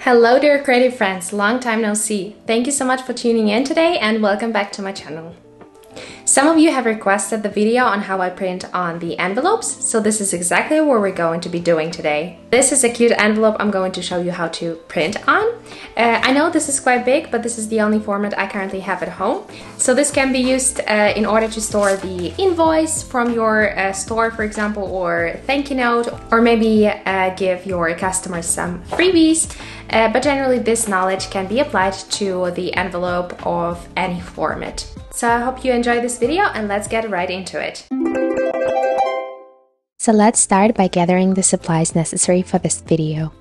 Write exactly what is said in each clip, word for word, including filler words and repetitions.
Hello dear creative friends, long time no see. Thank you so much for tuning in today and welcome back to my channel. Some of you have requested the video on how I print on the envelopes, so this is exactly what we're going to be doing today. This is a cute envelope I'm going to show you how to print on. Uh, I know this is quite big, but this is the only format I currently have at home. So this can be used uh, in order to store the invoice from your uh, store, for example, or thank you note, or maybe uh, give your customers some freebies. Uh, but generally this knowledge can be applied to the envelope of any format. So I hope you enjoy this video and let's get right into it. So let's start by gathering the supplies necessary for this video.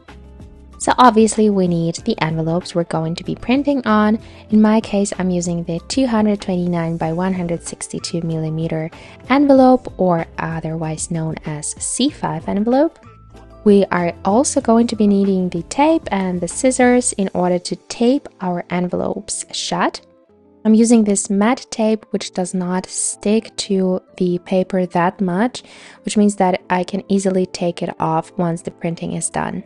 So obviously we need the envelopes we're going to be printing on. In my case, I'm using the two hundred twenty-nine by one hundred sixty-two millimeter envelope, or otherwise known as C five envelope. We are also going to be needing the tape and the scissors in order to tape our envelopes shut. I'm using this matte tape, which does not stick to the paper that much, which means that I can easily take it off once the printing is done.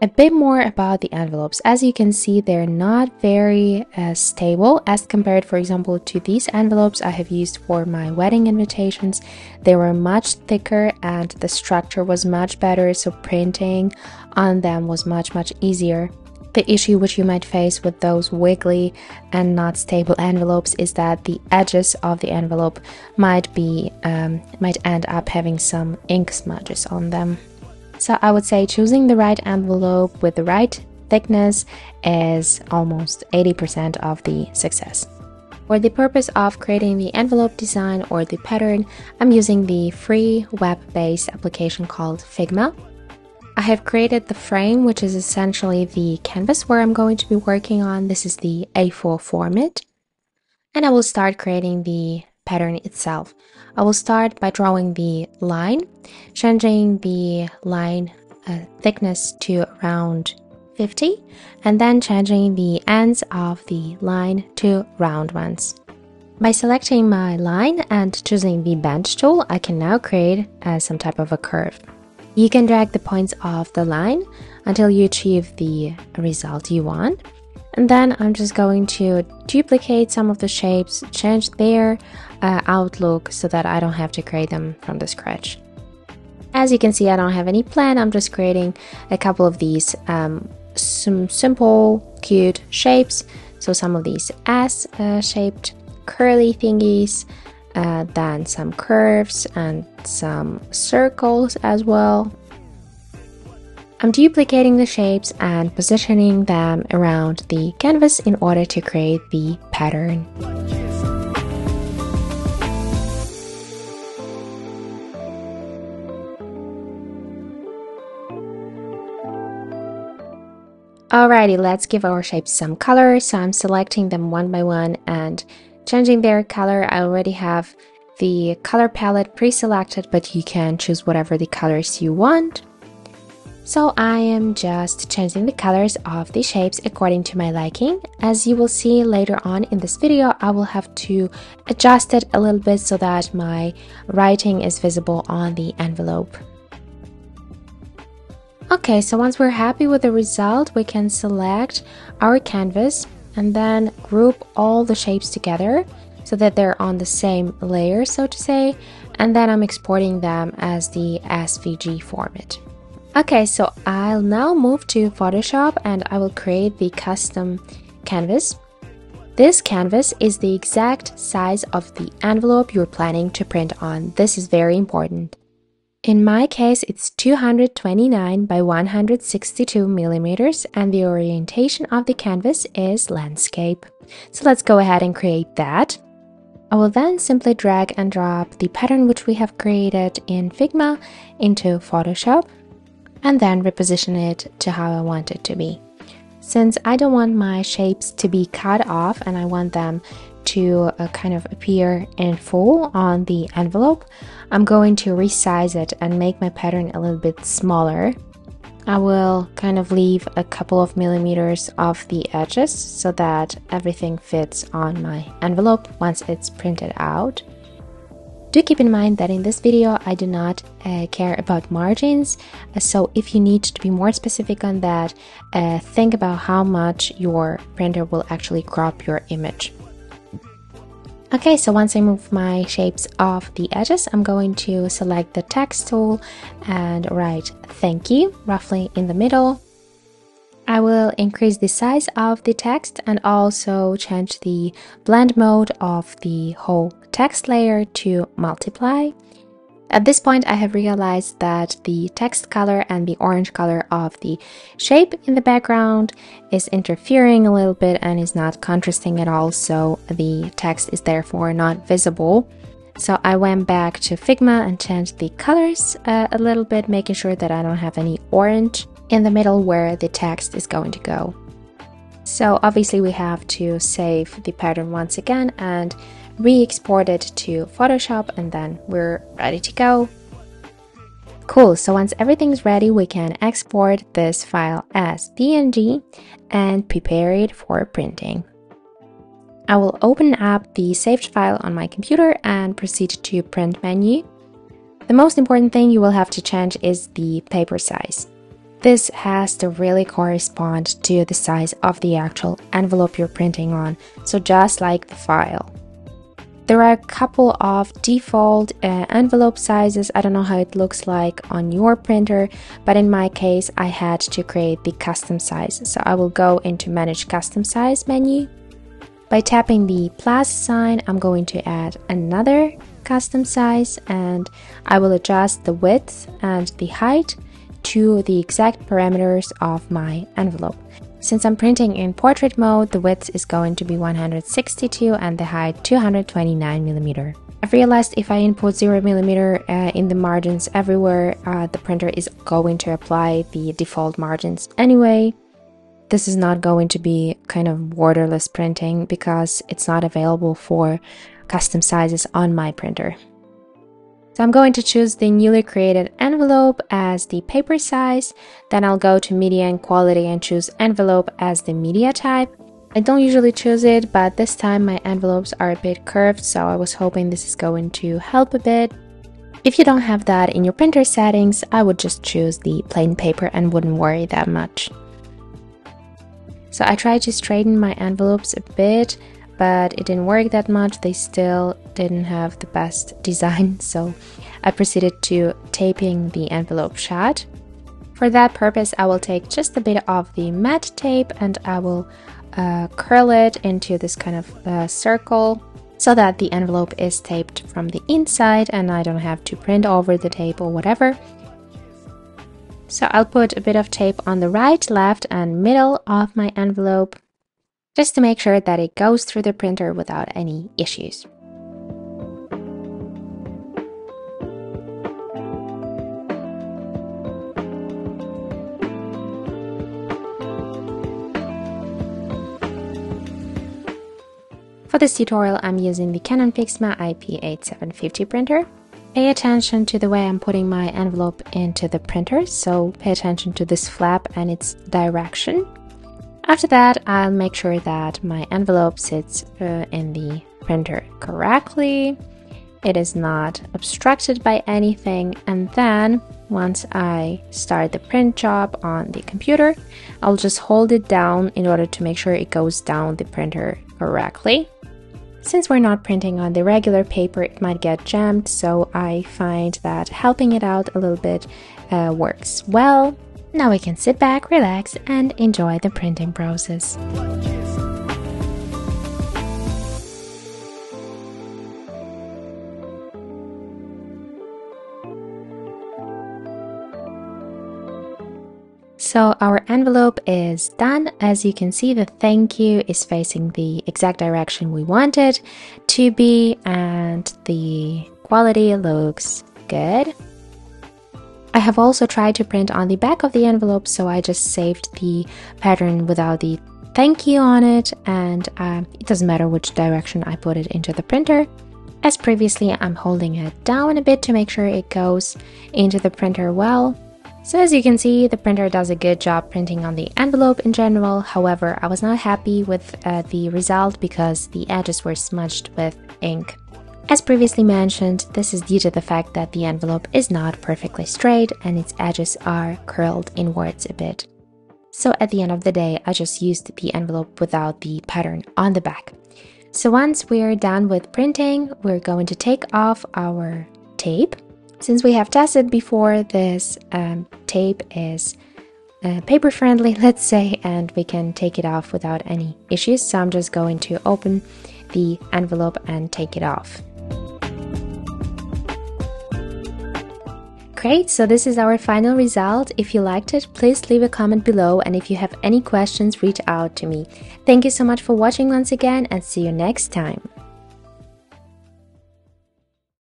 A bit more about the envelopes. As you can see, they're not very uh, stable as compared, for example, to these envelopes I have used for my wedding invitations. They were much thicker and the structure was much better, so printing on them was much, much easier. The issue which you might face with those wiggly and not stable envelopes is that the edges of the envelope might be um, might end up having some ink smudges on them. So I would say choosing the right envelope with the right thickness is almost eighty percent of the success. For the purpose of creating the envelope design or the pattern, I'm using the free web-based application called Figma. I have created the frame, which is essentially the canvas where I'm going to be working on. This is the A four format. And I will start creating the pattern itself. I will start by drawing the line, changing the line uh, thickness to around fifty, and then changing the ends of the line to round ones. By selecting my line and choosing the bench tool, I can now create uh, some type of a curve. You can drag the points of the line until you achieve the result you want. And then I'm just going to duplicate some of the shapes, change their uh, outlook so that I don't have to create them from the scratch. As you can see, I don't have any plan. I'm just creating a couple of these um, some simple, cute shapes. So some of these S-shaped curly thingies, uh, then some curves and some circles as well. I'm duplicating the shapes and positioning them around the canvas in order to create the pattern. Alrighty, let's give our shapes some color. So I'm selecting them one by one and changing their color. I already have the color palette pre-selected, but you can choose whatever the colors you want. So I am just changing the colors of the shapes according to my liking. As you will see later on in this video, I will have to adjust it a little bit so that my writing is visible on the envelope. Okay, so once we're happy with the result, we can select our canvas and then group all the shapes together so that they're on the same layer, so to say. And then I'm exporting them as the S V G format. Okay, so I'll now move to Photoshop and I will create the custom canvas. This canvas is the exact size of the envelope you're planning to print on. This is very important. In my case, it's two hundred twenty-nine by one hundred sixty-two millimeters and the orientation of the canvas is landscape. So let's go ahead and create that. I will then simply drag and drop the pattern which we have created in Figma into Photoshop, and then reposition it to how I want it to be. Since I don't want my shapes to be cut off and I want them to uh, kind of appear in full on the envelope, I'm going to resize it and make my pattern a little bit smaller. I will kind of leave a couple of millimeters off the edges so that everything fits on my envelope once it's printed out. Do keep in mind that in this video I do not uh, care about margins, so if you need to be more specific on that, uh, think about how much your printer will actually crop your image. Okay, so once I move my shapes off the edges, I'm going to select the text tool and write "thank you" roughly in the middle. I will increase the size of the text and also change the blend mode of the whole text layer to multiply. At this point, I have realized that the text color and the orange color of the shape in the background is interfering a little bit and is not contrasting at all, so the text is therefore not visible. So I went back to Figma and changed the colors uh, a little bit, making sure that I don't have any orange in the middle where the text is going to go. So obviously we have to save the pattern once again and re-export it to Photoshop, and then we're ready to go. Cool, so once everything's ready, we can export this file as P N G and prepare it for printing. I will open up the saved file on my computer and proceed to print menu. The most important thing you will have to change is the paper size. This has to really correspond to the size of the actual envelope you're printing on, so just like the file. There are a couple of default uh, envelope sizes. I don't know how it looks like on your printer, but in my case I had to create the custom size, so I will go into Manage Custom Size menu. By tapping the plus sign, I'm going to add another custom size, and I will adjust the width and the height to the exact parameters of my envelope. Since I'm printing in portrait mode, the width is going to be one hundred sixty-two and the height two hundred twenty-nine millimeters. I've realized if I input zero millimeter uh, in the margins everywhere, uh, the printer is going to apply the default margins anyway. This is not going to be kind of borderless printing because it's not available for custom sizes on my printer. So I'm going to choose the newly created envelope as the paper size, then I'll go to media and quality and choose envelope as the media type. I don't usually choose it, but this time my envelopes are a bit curved, so I was hoping this is going to help a bit. If you don't have that in your printer settings, I would just choose the plain paper and wouldn't worry that much. So I tried to straighten my envelopes a bit, but it didn't work that much. They still didn't have the best design, so I proceeded to taping the envelope shut. For that purpose, I will take just a bit of the matte tape and I will uh, curl it into this kind of uh, circle so that the envelope is taped from the inside and I don't have to print over the tape or whatever. So I'll put a bit of tape on the right, left and middle of my envelope, just to make sure that it goes through the printer without any issues. For this tutorial, I'm using the Canon Pixma I P eight seven fifty printer. Pay attention to the way I'm putting my envelope into the printer, so pay attention to this flap and its direction. After that, I'll make sure that my envelope sits uh, in the printer correctly, it is not obstructed by anything, and then once I start the print job on the computer, I'll just hold it down in order to make sure it goes down the printer correctly. Since we're not printing on the regular paper, it might get jammed, so I find that helping it out a little bit uh, works well. Now we can sit back, relax, and enjoy the printing process. So our envelope is done. As you can see, the thank you is facing the exact direction we want it to be, and the quality looks good. I have also tried to print on the back of the envelope, so I just saved the pattern without the thank you on it, and um, it doesn't matter which direction I put it into the printer. As previously, I'm holding it down a bit to make sure it goes into the printer well. So as you can see, the printer does a good job printing on the envelope in general. However, I was not happy with uh, the result because the edges were smudged with ink. As previously mentioned, this is due to the fact that the envelope is not perfectly straight and its edges are curled inwards a bit. So at the end of the day, I just used the envelope without the pattern on the back. So once we're done with printing, we're going to take off our tape. Since we have tested before, this um, tape is uh, paper friendly, let's say, and we can take it off without any issues. So I'm just going to open the envelope and take it off. Great, so this is our final result. If you liked it, please leave a comment below, and if you have any questions, reach out to me. Thank you so much for watching once again, and see you next time.